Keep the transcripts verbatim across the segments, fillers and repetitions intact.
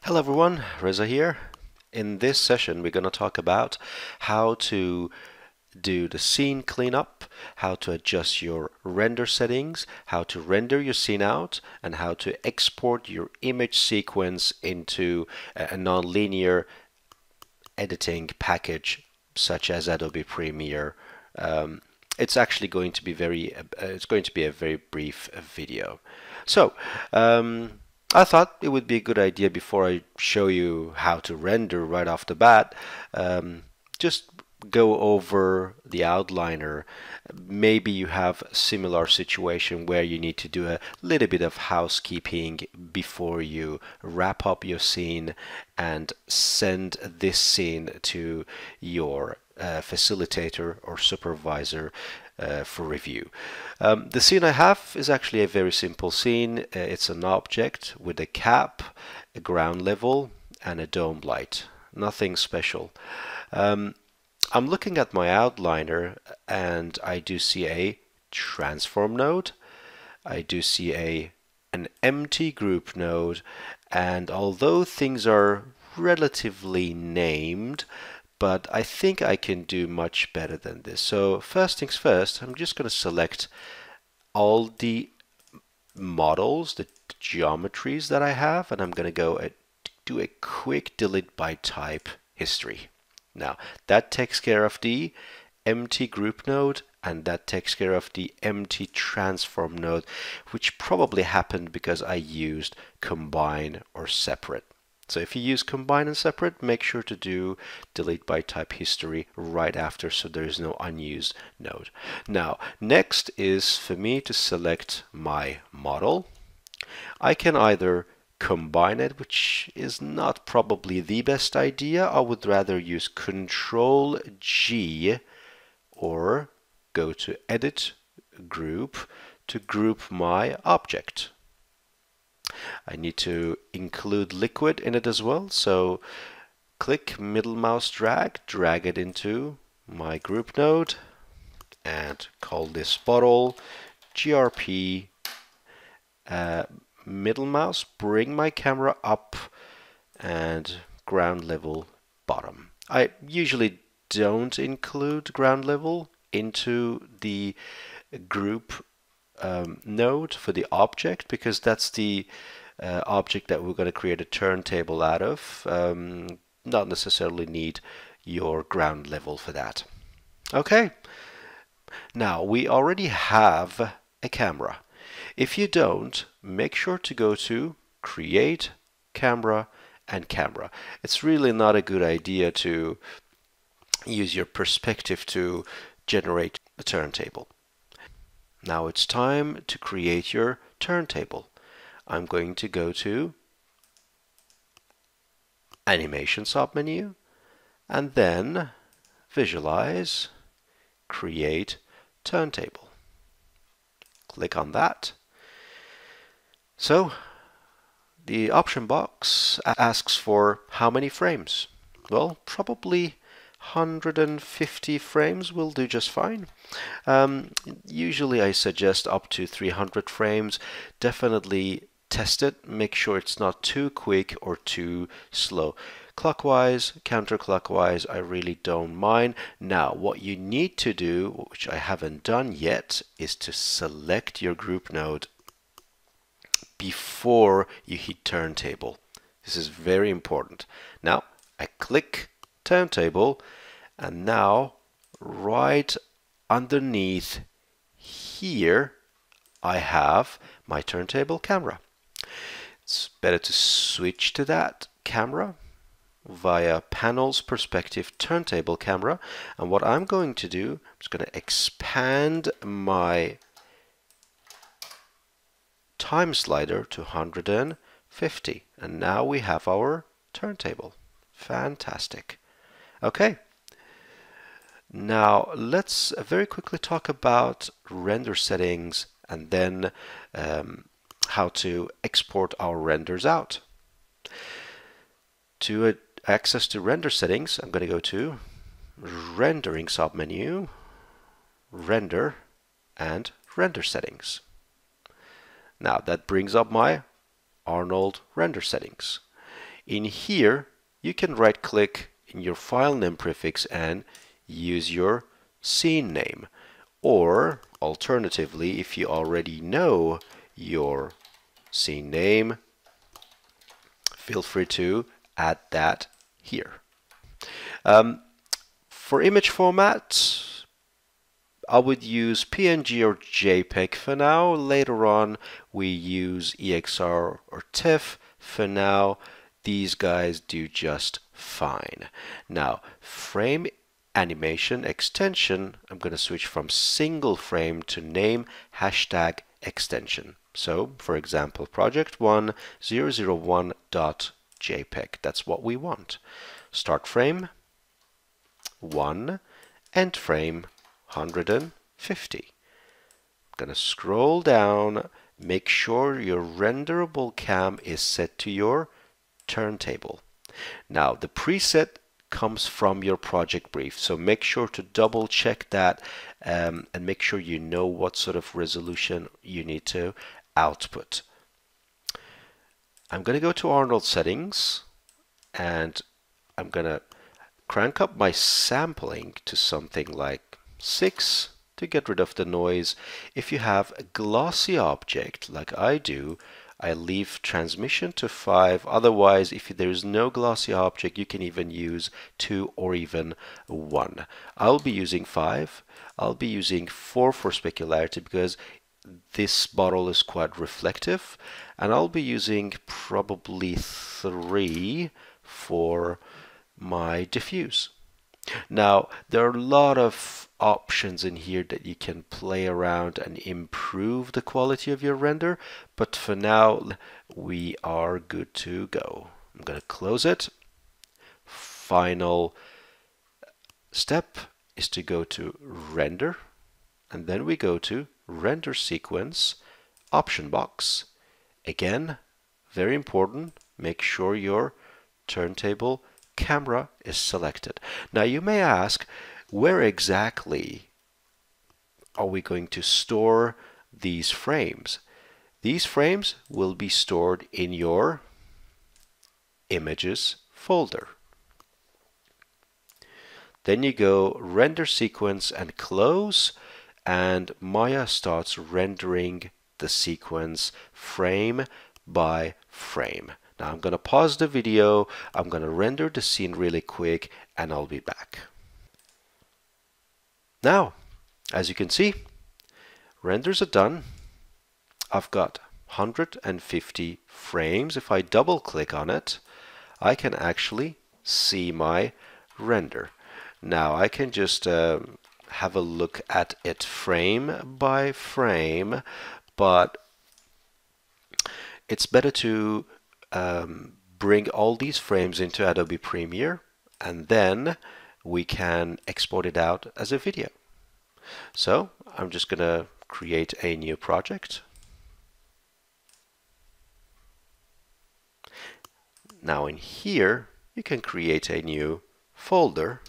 Hello everyone, Reza here. In this session we're going to talk about how to do the scene cleanup, how to adjust your render settings, how to render your scene out, and how to export your image sequence into a non-linear editing package such as Adobe Premiere. Um, it's actually going to be very uh, it's going to be a very brief video. So um, I thought it would be a good idea, before I show you how to render right off the bat, um, just go over the outliner. Maybe you have a similar situation where you need to do a little bit of housekeeping before you wrap up your scene and send this scene to your uh, facilitator or supervisor uh, for review. Um, the scene I have is actually a very simple scene. Uh, it's an object with a cap, a ground level, and a dome light. Nothing special. Um, I'm looking at my outliner and I do see a transform node, I do see a an empty group node, and although things are relatively named, but I think I can do much better than this. So first things first, I'm just going to select all the models, the geometries that I have, and I'm going to go and do a quick delete by type history. Now that takes care of the empty group node, and that takes care of the empty transform node, which probably happened because I used combine or separate. So if you use combine and separate, make sure to do delete by type history right after, so there is no unused node. Now next is for me to select my model. I can either combine it, which is not probably the best idea. I would rather use Control G or go to Edit Group to group my object. I need to include liquid in it as well, so click, middle mouse drag, drag it into my group node, and call this bottle G R P. Uh, middle mouse, bring my camera up, and ground level bottom. I usually don't include ground level into the group um, node for the object, because that's the uh, object that we're going to create a turntable out of. Um, not necessarily need your ground level for that. Okay, now we already have a camera. If you don't, make sure to go to Create, Camera, and Camera. It's really not a good idea to use your perspective to generate the turntable. Now it's time to create your turntable. I'm going to go to Animation submenu, and then Visualize, Create Turntable. Click on that. So the option box asks for how many frames. Well, probably one hundred fifty frames will do just fine. Um, usually I suggest up to three hundred frames. Definitely test it. Make sure it's not too quick or too slow. Clockwise, counterclockwise, I really don't mind. Now what you need to do, which I haven't done yet, is to select your group node before you hit turntable. This is very important. Now I click turntable, and now right underneath here I have my turntable camera. It's better to switch to that camera via Panels, Perspective, Turntable Camera, and what I'm going to do, I'm just going to expand my time slider to one hundred fifty, and now we have our turntable. Fantastic. Okay, now let's very quickly talk about render settings, and then um, how to export our renders out. To uh, access to render settings, I'm going to go to Rendering submenu, Render, and Render Settings. Now that brings up my Arnold render settings. In here, you can right-click in your file name prefix and use your scene name. Or, alternatively, if you already know your scene name, feel free to add that here. Um, for image format, I would use P N G or JPEG for now. Later on, we use E X R or TIFF. For now, these guys do just fine. Now, frame animation extension, I'm going to switch from single frame to name hashtag extension. So, for example, project one zero zero one dot J P E G. That's what we want. Start frame one, end frame one hundred fifty. I'm going to scroll down. Make sure your renderable cam is set to your turntable. Now, the preset comes from your project brief, so make sure to double check that um, and make sure you know what sort of resolution you need to output. I'm going to go to Arnold settings and I'm going to crank up my sampling to something like six to get rid of the noise. If you have a glossy object like I do, I leave transmission to five. Otherwise, if there is no glossy object, you can even use two or even one. I'll be using five. I'll be using four for specularity because this bottle is quite reflective, and I'll be using probably three for my diffuse. Now, there are a lot of options in here that you can play around and improve the quality of your render, but for now we are good to go. I'm going to close it. Final step is to go to render, and then we go to render sequence, option box. Again, very important, make sure your turntable camera is selected. Now you may ask, where exactly are we going to store these frames? These frames will be stored in your images folder. Then you go render sequence and close, and Maya starts rendering the sequence frame by frame. Now I'm going to pause the video, I'm going to render the scene really quick, and I'll be back. Now, as you can see, renders are done. I've got one hundred fifty frames. If I double click on it, I can actually see my render. Now I can just uh, have a look at it frame by frame, but it's better to Um, bring all these frames into Adobe Premiere, and then we can export it out as a video. So I'm just gonna create a new project. Now in here you can create a new folder,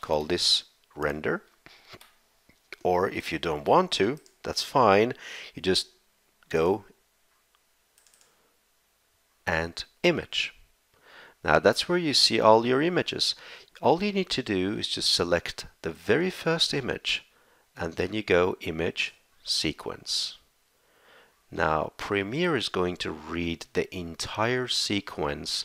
call this render, or if you don't want to, that's fine, you just go and image. Now that's where you see all your images. All you need to do is just select the very first image, and then you go image sequence. Now Premiere is going to read the entire sequence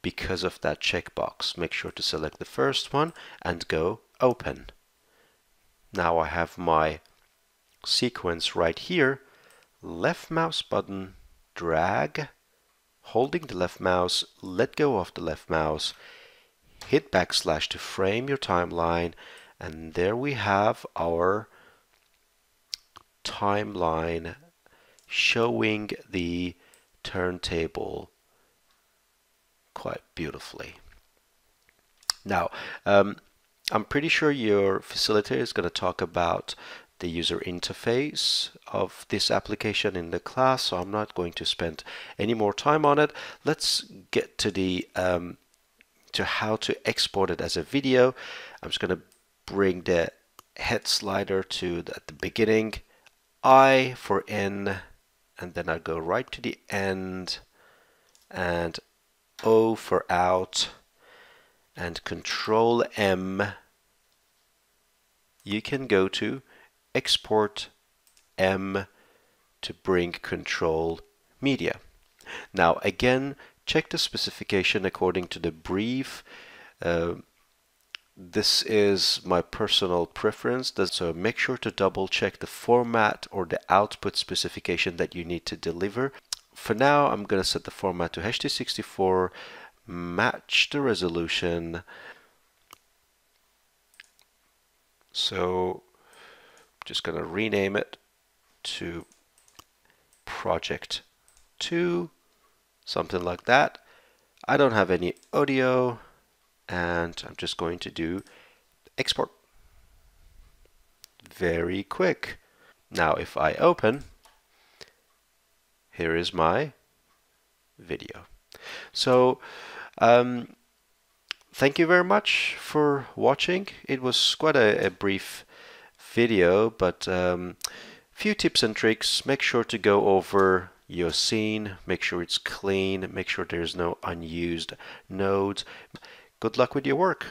because of that checkbox. Make sure to select the first one and go open. Now I have my sequence right here. Left mouse button, drag, holding the left mouse, let go of the left mouse, hit backslash to frame your timeline, and there we have our timeline showing the turntable quite beautifully. Now, um, I'm pretty sure your facilitator is going to talk about the user interface of this application in the class, so I'm not going to spend any more time on it. Let's get to the um, to how to export it as a video. I'm just going to bring the head slider to the, at the beginning, I for N, and then I go right to the end, and O for out, and Control M, you can go to Export M to bring Control Media. Now again, check the specification according to the brief. Uh, this is my personal preference, so make sure to double check the format or the output specification that you need to deliver. For now, I'm going to set the format to H two sixty-four, match the resolution. So I'm just going to rename it to Project two, something like that. I don't have any audio, and I'm just going to do export. Very quick. Now if I open, here is my video. So um, thank you very much for watching. It was quite a, a brief video, but um, few tips and tricks. Make sure to go over your scene, make sure it's clean, make sure there's no unused nodes. Good luck with your work.